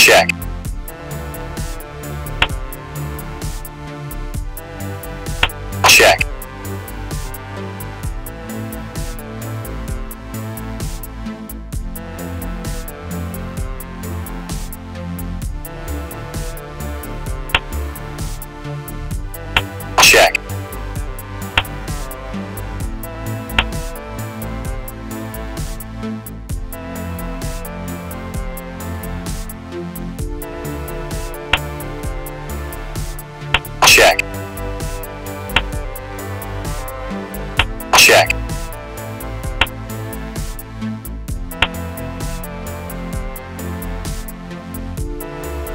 Check. Check.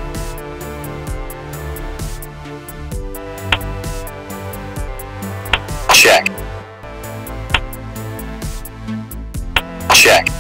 Check. Check. Check. Check. Check.